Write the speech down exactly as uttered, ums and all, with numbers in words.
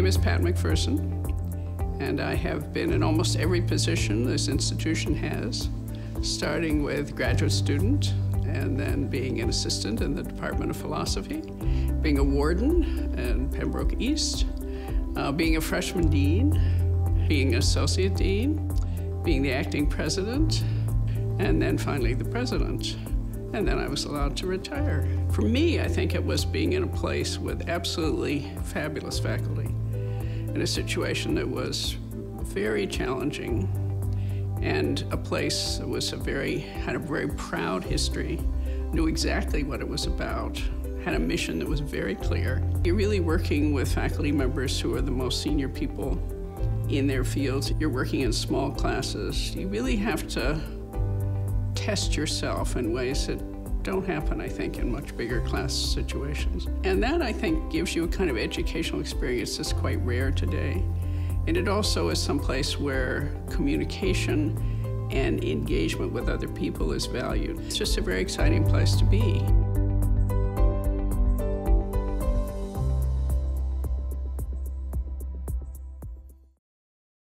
name is Pat McPherson, and I have been in almost every position this institution has, starting with graduate student and then being an assistant in the Department of Philosophy, being a warden in Pembroke East, uh, being a freshman dean, being an associate dean, being the acting president, and then finally the president. And then I was allowed to retire. For me, I think it was being in a place with absolutely fabulous faculty in a situation that was very challenging and a place that was a very, had a very proud history, knew exactly what it was about, had a mission that was very clear. You're really working with faculty members who are the most senior people in their fields. You're working in small classes. You really have to test yourself in ways that don't happen, I think, in much bigger class situations. And that, I think, gives you a kind of educational experience that's quite rare today. And it also is some place where communication and engagement with other people is valued. It's just a very exciting place to be.